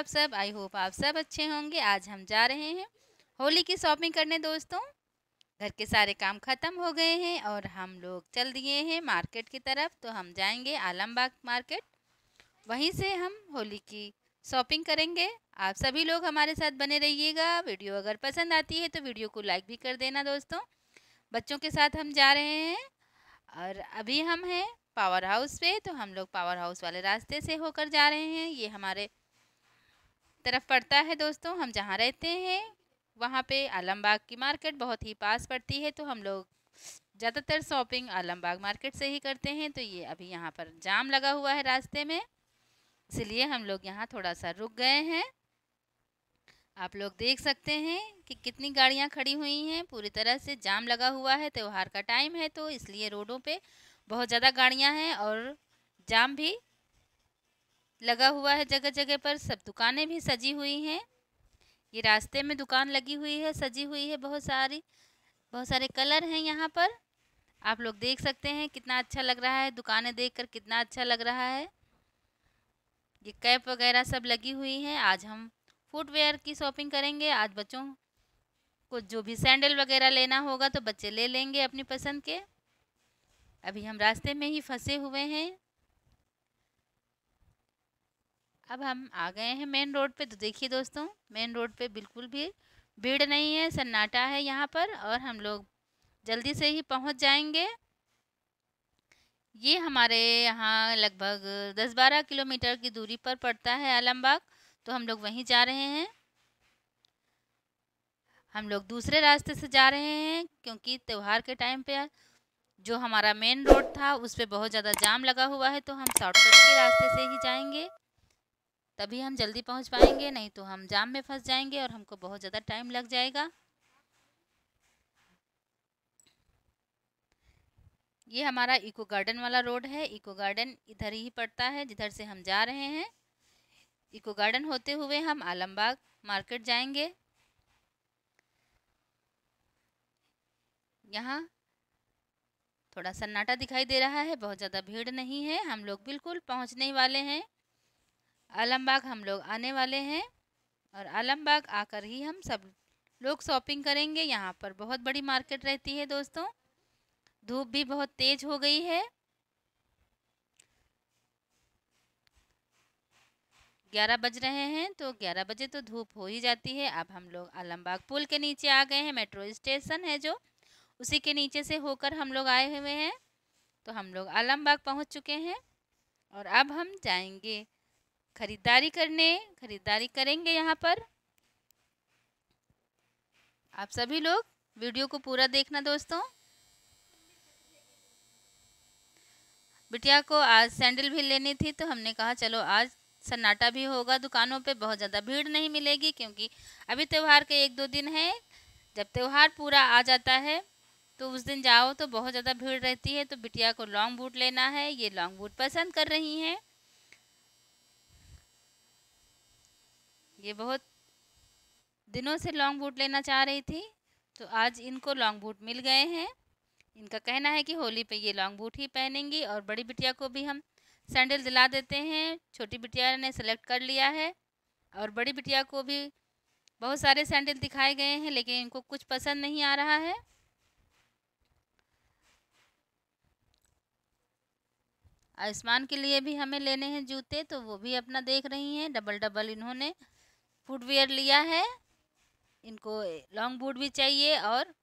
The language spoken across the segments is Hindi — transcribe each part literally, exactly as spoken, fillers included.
आप सब, आई होप आप सब अच्छे होंगे। आज हम जा रहे हैं होली की शॉपिंग करने। दोस्तों, घर के सारे काम ख़त्म हो गए हैं और हम लोग चल दिए हैं मार्केट की तरफ। तो हम जाएंगे आलमबाग मार्केट, वहीं से हम होली की शॉपिंग करेंगे। आप सभी लोग हमारे साथ बने रहिएगा। वीडियो अगर पसंद आती है तो वीडियो को लाइक भी कर देना। दोस्तों, बच्चों के साथ हम जा रहे हैं और अभी हम हैं पावर हाउस पे। तो हम लोग पावर हाउस वाले रास्ते से होकर जा रहे हैं। ये हमारे तरफ पड़ता है। दोस्तों, हम जहाँ रहते हैं वहाँ पे आलमबाग की मार्केट बहुत ही पास पड़ती है। तो हम लोग ज़्यादातर शॉपिंग आलमबाग मार्केट से ही करते हैं। तो ये अभी यहाँ पर जाम लगा हुआ है रास्ते में, इसलिए हम लोग यहाँ थोड़ा सा रुक गए हैं। आप लोग देख सकते हैं कि कितनी गाड़ियाँ खड़ी हुई हैं, पूरी तरह से जाम लगा हुआ है। त्यौहार का टाइम है तो इसलिए रोडों पे बहुत ज़्यादा गाड़ियाँ हैं और जाम भी लगा हुआ है जगह जगह पर। सब दुकानें भी सजी हुई हैं। ये रास्ते में दुकान लगी हुई है, सजी हुई है, बहुत सारी बहुत सारे कलर हैं यहाँ पर। आप लोग देख सकते हैं कितना अच्छा लग रहा है, दुकानें देख कर कितना अच्छा लग रहा है। ये कैप वगैरह सब लगी हुई है। आज हम फुटवेयर की शॉपिंग करेंगे। आज बच्चों को जो भी सैंडल वगैरह लेना होगा तो बच्चे ले लेंगे अपनी पसंद के। अभी हम रास्ते में ही फंसे हुए हैं। अब हम आ गए हैं मेन रोड पे। तो देखिए दोस्तों, मेन रोड पे बिल्कुल भी भीड़ नहीं है, सन्नाटा है यहाँ पर और हम लोग जल्दी से ही पहुँच जाएंगे। ये हमारे यहाँ लगभग दस बारह किलोमीटर की दूरी पर पड़ता है आलमबाग। तो हम लोग वहीं जा रहे हैं। हम लोग दूसरे रास्ते से जा रहे हैं क्योंकि त्यौहार के टाइम पे जो हमारा मेन रोड था उस पे बहुत ज़्यादा जाम लगा हुआ है। तो हम शॉर्टकट के रास्ते से ही जाएंगे, तभी हम जल्दी पहुंच पाएंगे, नहीं तो हम जाम में फंस जाएंगे और हमको बहुत ज़्यादा टाइम लग जाएगा। ये हमारा इको गार्डन वाला रोड है। इको गार्डन इधर ही पड़ता है जिधर से हम जा रहे हैं। इको गार्डन होते हुए हम आलमबाग मार्केट जाएंगे। यहाँ थोड़ा सन्नाटा दिखाई दे रहा है, बहुत ज़्यादा भीड़ नहीं है। हम लोग बिल्कुल पहुँचने वाले हैं आलमबाग। हम लोग आने वाले हैं और आलमबाग आकर ही हम सब लोग शॉपिंग करेंगे। यहाँ पर बहुत बड़ी मार्केट रहती है। दोस्तों, धूप भी बहुत तेज हो गई है। ग्यारह बज रहे हैं तो ग्यारह बजे तो धूप हो ही जाती है। अब हम लोग आलमबाग पुल के नीचे आ गए हैं। मेट्रो स्टेशन है जो, उसी के नीचे से होकर हम लोग आए हुए हैं। तो हम लोग आलमबाग पहुंच चुके हैं और अब हम जाएंगे खरीदारी करने। खरीदारी करेंगे यहाँ पर। आप सभी लोग वीडियो को पूरा देखना। दोस्तों, बिटिया को आज सैंडल भी लेनी थी तो हमने कहा चलो आज सन्नाटा भी होगा, दुकानों पे बहुत ज़्यादा भीड़ नहीं मिलेगी क्योंकि अभी त्यौहार के एक दो दिन हैं। जब त्यौहार पूरा आ जाता है तो उस दिन जाओ तो बहुत ज़्यादा भीड़ रहती है। तो बिटिया को लॉन्ग बूट लेना है। ये लॉन्ग बूट पसंद कर रही हैं। ये बहुत दिनों से लॉन्ग बूट लेना चाह रही थी तो आज इनको लॉन्ग बूट मिल गए हैं। इनका कहना है कि होली पे ये लॉन्ग बूट ही पहनेंगी। और बड़ी बिटिया को भी हम सैंडल दिला देते हैं। छोटी बिटिया ने सेलेक्ट कर लिया है और बड़ी बिटिया को भी बहुत सारे सैंडल दिखाए गए हैं, लेकिन इनको कुछ पसंद नहीं आ रहा है। आयुष्मान के लिए भी हमें लेने हैं जूते, तो वो भी अपना देख रही हैं। डबल डबल इन्होंने फुटवेयर लिया है। इनको लॉन्ग बूट भी चाहिए और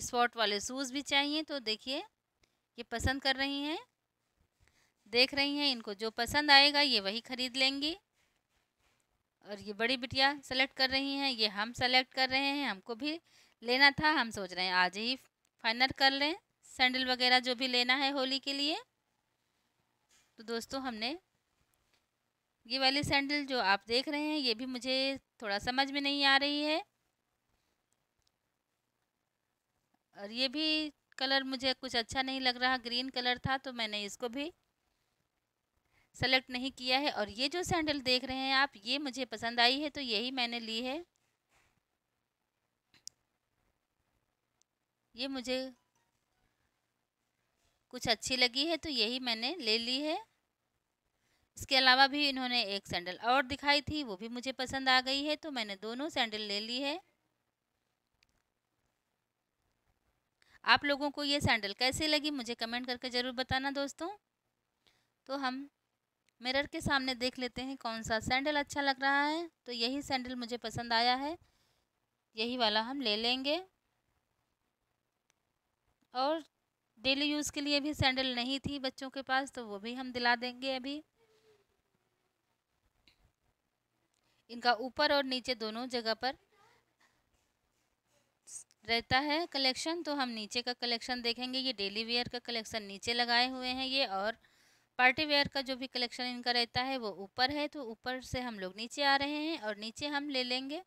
स्पोर्ट वाले शूज़ भी चाहिए। तो देखिए, ये पसंद कर रही हैं, देख रही हैं। इनको जो पसंद आएगा ये वही ख़रीद लेंगी। और ये बड़ी बिटिया सेलेक्ट कर रही हैं, ये हम सेलेक्ट कर रहे हैं। हमको भी लेना था, हम सोच रहे हैं आज ही फाइनल कर लें सैंडल वगैरह जो भी लेना है होली के लिए। तो दोस्तों, हमने ये वाली सैंडल जो आप देख रहे हैं ये भी मुझे थोड़ा समझ में नहीं आ रही है और ये भी कलर मुझे कुछ अच्छा नहीं लग रहा। ग्रीन कलर था तो मैंने इसको भी सेलेक्ट नहीं किया है। और ये जो सैंडल देख रहे हैं आप, ये मुझे पसंद आई है तो यही मैंने ली है। ये मुझे कुछ अच्छी लगी है तो यही मैंने ले ली है। इसके अलावा भी इन्होंने एक सैंडल और दिखाई थी, वो भी मुझे पसंद आ गई है, तो मैंने दोनों सैंडल ले ली है। आप लोगों को ये सैंडल कैसे लगी मुझे कमेंट करके ज़रूर बताना दोस्तों। तो हम मिरर के सामने देख लेते हैं कौन सा सैंडल अच्छा लग रहा है। तो यही सैंडल मुझे पसंद आया है, यही वाला हम ले लेंगे। और डेली यूज़ के लिए भी सैंडल नहीं थी बच्चों के पास, तो वो भी हम दिला देंगे अभी। इनका ऊपर और नीचे दोनों जगह पर रहता है कलेक्शन, तो हम नीचे का कलेक्शन देखेंगे। ये डेली वेयर का कलेक्शन नीचे लगाए हुए हैं ये, और पार्टी वेयर का जो भी कलेक्शन इनका रहता है वो ऊपर है। तो ऊपर से हम लोग नीचे आ रहे हैं और नीचे हम ले लेंगे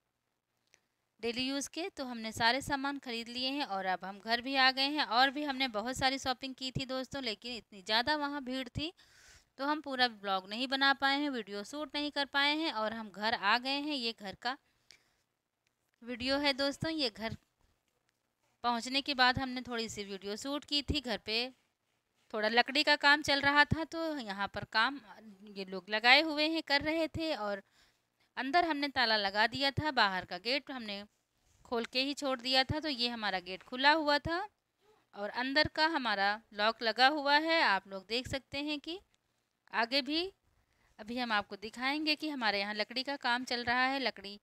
डेली यूज़ के। तो हमने सारे सामान खरीद लिए हैं और अब हम घर भी आ गए हैं। और भी हमने बहुत सारी शॉपिंग की थी दोस्तों, लेकिन इतनी ज़्यादा वहाँ भीड़ थी तो हम पूरा ब्लॉग नहीं बना पाए हैं, वीडियो शूट नहीं कर पाए हैं। और हम घर आ गए हैं, ये घर का वीडियो है दोस्तों। ये घर पहुंचने के बाद हमने थोड़ी सी वीडियो शूट की थी। घर पे थोड़ा लकड़ी का काम चल रहा था, तो यहाँ पर काम ये लोग लगाए हुए हैं, कर रहे थे। और अंदर हमने ताला लगा दिया था, बाहर का गेट हमने खोल के ही छोड़ दिया था। तो ये हमारा गेट खुला हुआ था और अंदर का हमारा लॉक लगा हुआ है। आप लोग देख सकते हैं कि आगे भी अभी हम आपको दिखाएंगे कि हमारे यहाँ लकड़ी का काम चल रहा है। लकड़ी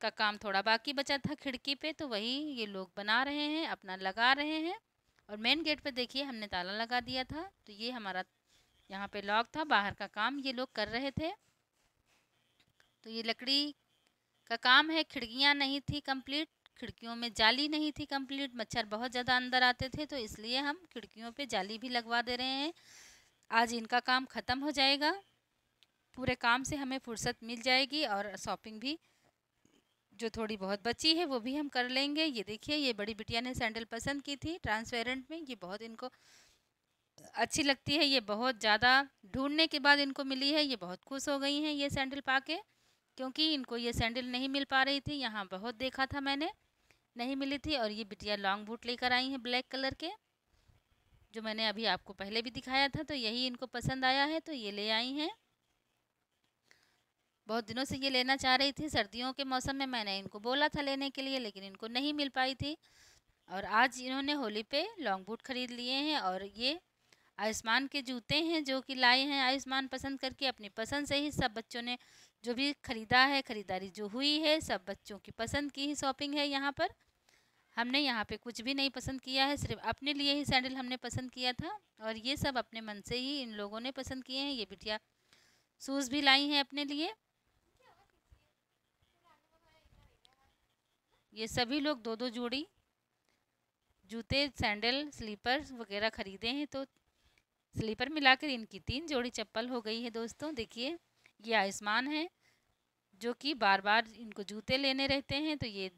का काम थोड़ा बाकी बचा था खिड़की पे, तो वही ये लोग बना रहे हैं, अपना लगा रहे हैं। और मेन गेट पे देखिए हमने ताला लगा दिया था, तो ये हमारा यहाँ पे लॉक था। बाहर का काम ये लोग कर रहे थे। तो ये लकड़ी का काम है। खिड़कियाँ नहीं थी कंप्लीट, खिड़कियों में जाली नहीं थी कंप्लीट, मच्छर बहुत ज़्यादा अंदर आते थे, तो इसलिए हम खिड़कियों पर जाली भी लगवा दे रहे हैं। आज इनका काम ख़त्म हो जाएगा, पूरे काम से हमें फुर्सत मिल जाएगी। और शॉपिंग भी जो थोड़ी बहुत बची है वो भी हम कर लेंगे। ये देखिए, ये बड़ी बिटिया ने सैंडल पसंद की थी ट्रांसपेरेंट में, ये बहुत इनको अच्छी लगती है। ये बहुत ज़्यादा ढूंढने के बाद इनको मिली है, ये बहुत खुश हो गई हैं ये सैंडल पाके, क्योंकि इनको ये सैंडल नहीं मिल पा रही थी। यहाँ बहुत देखा था मैंने, नहीं मिली थी। और ये बिटिया लॉन्ग बूट लेकर आई हैं ब्लैक कलर के, जो मैंने अभी आपको पहले भी दिखाया था, तो यही इनको पसंद आया है, तो ये ले आई हैं। बहुत दिनों से ये लेना चाह रही थी, सर्दियों के मौसम में मैंने इनको बोला था लेने के लिए, लेकिन इनको नहीं मिल पाई थी। और आज इन्होंने होली पे लॉन्ग बूट खरीद लिए हैं। और ये आयुष्मान के जूते हैं जो कि लाए हैं आयुष्मान पसंद करके, अपनी पसंद से ही सब बच्चों ने जो भी ख़रीदा है, ख़रीदारी जो हुई है सब बच्चों की पसंद की ही शॉपिंग है। यहाँ पर हमने यहाँ पर कुछ भी नहीं पसंद किया है, सिर्फ अपने लिए ही सैंडल हमने पसंद किया था। और ये सब अपने मन से ही इन लोगों ने पसंद किए हैं। ये बिटिया शूज़ भी लाई हैं अपने लिए। ये सभी लोग दो दो जोड़ी जूते, सैंडल, स्लीपर वगैरह ख़रीदे हैं, तो स्लीपर मिलाकर इनकी तीन जोड़ी चप्पल हो गई है दोस्तों। देखिए, ये आयुष्मान है जो कि बार बार इनको जूते लेने रहते हैं, तो ये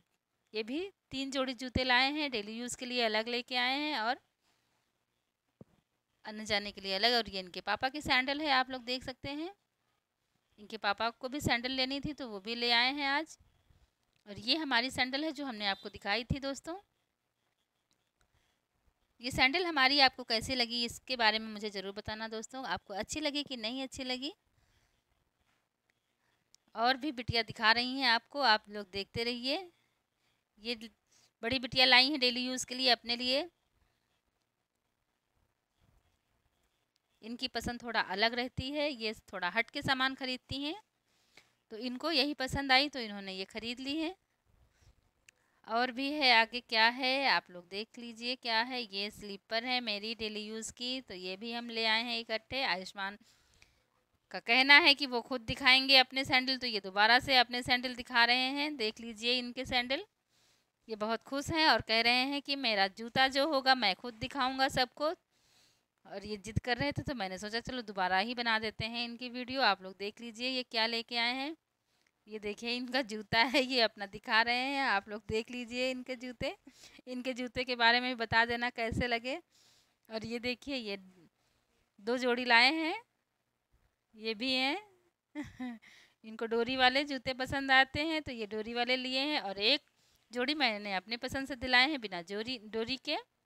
ये भी तीन जोड़ी जूते लाए हैं। डेली यूज़ के लिए अलग लेके आए हैं और आने जाने के लिए अलग। और ये इनके पापा के सैंडल है, आप लोग देख सकते हैं। इनके पापा को भी सैंडल लेनी थी तो वो भी ले आए हैं आज। और ये हमारी सैंडल है जो हमने आपको दिखाई थी दोस्तों। ये सैंडल हमारी आपको कैसी लगी इसके बारे में मुझे ज़रूर बताना दोस्तों, आपको अच्छी लगी कि नहीं अच्छी लगी। और भी बिटिया दिखा रही हैं आपको, आप लोग देखते रहिए। ये बड़ी बिटिया लाई हैं डेली यूज़ के लिए अपने लिए, इनकी पसंद थोड़ा अलग रहती है, ये थोड़ा हट के सामान खरीदती हैं, तो इनको यही पसंद आई तो इन्होंने ये ख़रीद ली है। और भी है आगे, क्या है आप लोग देख लीजिए क्या है। ये स्लीपर है मेरी डेली यूज़ की, तो ये भी हम ले आए हैं इकट्ठे। आयुष्मान का कहना है कि वो खुद दिखाएंगे अपने सैंडल, तो ये दोबारा से अपने सैंडल दिखा रहे हैं। देख लीजिए इनके सैंडल, ये बहुत खुश हैं और कह रहे हैं कि मेरा जूता जो होगा मैं खुद दिखाऊँगा सबको। और ये जिद कर रहे थे, तो मैंने सोचा चलो दोबारा ही बना देते हैं इनकी वीडियो। आप लोग देख लीजिए ये क्या लेके आए हैं। ये देखिए इनका जूता है, ये अपना दिखा रहे हैं। आप लोग देख लीजिए इनके जूते, इनके जूते के बारे में भी बता देना कैसे लगे। और ये देखिए ये दो जोड़ी लाए हैं, ये भी हैं। इनको डोरी वाले जूते पसंद आते हैं तो ये डोरी वाले लिए हैं। और एक जोड़ी मैंने अपने पसंद से दिलाए हैं बिना जोड़ी डोरी के।